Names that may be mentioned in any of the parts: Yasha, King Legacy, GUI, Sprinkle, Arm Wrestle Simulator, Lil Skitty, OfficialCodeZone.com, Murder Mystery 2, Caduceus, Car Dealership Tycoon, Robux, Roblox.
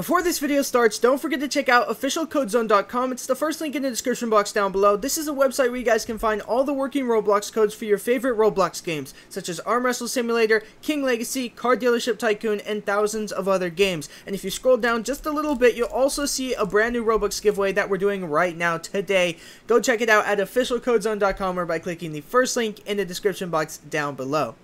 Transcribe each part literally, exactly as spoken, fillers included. Before this video starts, don't forget to check out Official Code Zone dot com. It's the first link in the description box down below. This is a website where you guys can find all the working Roblox codes for your favorite Roblox games, such as Arm Wrestle Simulator, King Legacy, Car Dealership Tycoon, and thousands of other games. And if you scroll down just a little bit, you'll also see a brand new Robux giveaway that we're doing right now today. Go check it out at Official Code Zone dot com or by clicking the first link in the description box down below.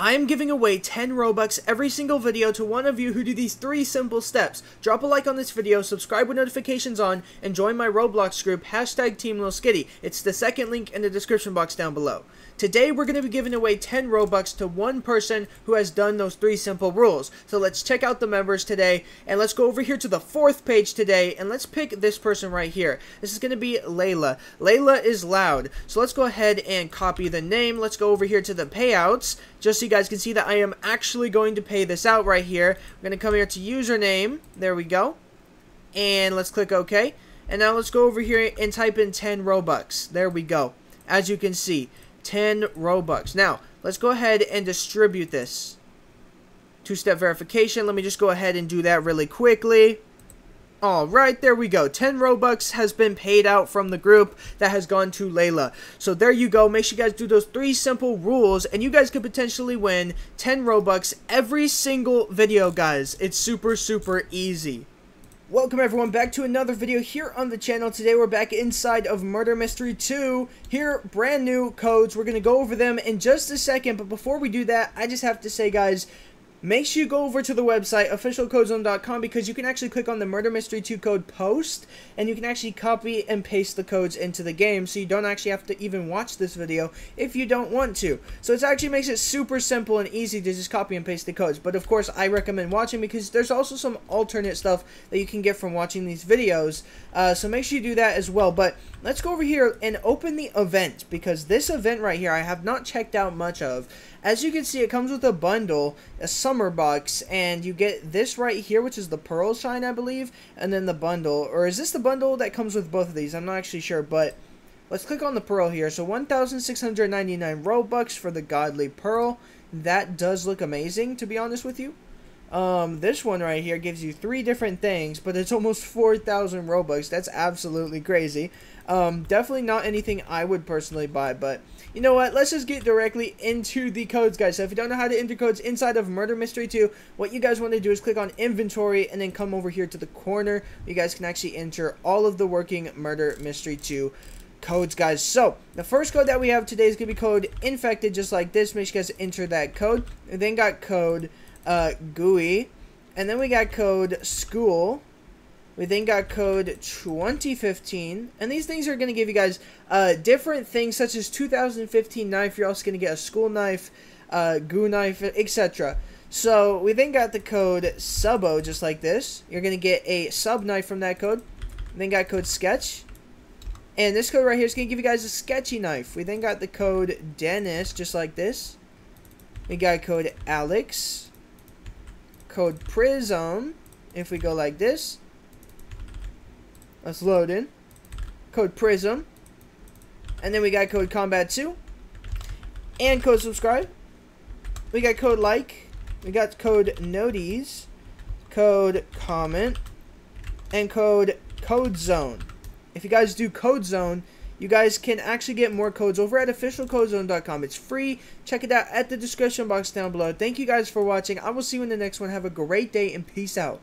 I am giving away ten Robux every single video to one of you who do these three simple steps. Drop a like on this video, subscribe with notifications on, and join my Roblox group, hashtag Team Lil Skitty. It's the second link in the description box down below. Today we're going to be giving away ten Robux to one person who has done those three simple rules. So let's check out the members today, and let's go over here to the fourth page today, and let's pick this person right here. This is going to be Layla. Layla is loud. So let's go ahead and copy the name. Let's go over here to the payouts, just so you guys can see that I am actually going to pay this out right here. I'm going to come here to username. There we go. And let's click OK. And now let's go over here and type in ten Robux. There we go. As you can see, ten Robux. Now, let's go ahead and distribute this. Two-step verification. Let me just go ahead and do that really quickly. Alright, there we go. ten Robux has been paid out from the group that has gone to Layla. So there you go. Make sure you guys do those three simple rules, and you guys could potentially win ten Robux every single video, guys. It's super, super easy. Welcome everyone back to another video here on the channel. Today we're back inside of Murder Mystery two. Here, brand new codes. We're going to go over them in just a second, but before we do that, I just have to say, guys, make sure you go over to the website, Official Code Zone dot com, because you can actually click on the Murder Mystery two code post, and you can actually copy and paste the codes into the game, so you don't actually have to even watch this video if you don't want to. So it actually makes it super simple and easy to just copy and paste the codes. But of course, I recommend watching, because there's also some alternate stuff that you can get from watching these videos. Uh, so make sure you do that as well. But let's go over here and open the event, because this event right here I have not checked out much of. As you can see, it comes with a bundle, a summer box, and you get this right here, which is the pearl shine, I believe, and then the bundle. Or is this the bundle that comes with both of these? I'm not actually sure, but let's click on the pearl here. So one thousand six hundred ninety-nine Robux for the godly pearl. That does look amazing, to be honest with you. Um, this one right here gives you three different things, but it's almost four thousand Robux. That's absolutely crazy. Um, definitely not anything I would personally buy, but you know what? Let's just get directly into the codes, guys. So if you don't know how to enter codes inside of Murder Mystery two, what you guys want to do is click on inventory and then come over here to the corner. You guys can actually enter all of the working Murder Mystery two codes, guys. So the first code that we have today is going to be code infected, just like this. Make sure you guys enter that code. And then got code uh, G U I, and then we got code school. We then got code twenty fifteen, and these things are going to give you guys uh, different things, such as two thousand fifteen knife. You're also going to get a school knife, uh, G U I knife, et cetera. So we then got the code subo, just like this. You're going to get a sub knife from that code. We then got code sketch. And this code right here is going to give you guys a sketchy knife. We then got the code Dennis, just like this. We got code Alex. Code prism, if we go like this. Let's load in. Code prism. And then we got code combat two. And code subscribe. We got code like. We got code noties. Code comment. And code code zone. If you guys do code zone, you guys can actually get more codes over at Official Code Zone dot com. It's free. Check it out at the description box down below. Thank you guys for watching. I will see you in the next one. Have a great day and peace out.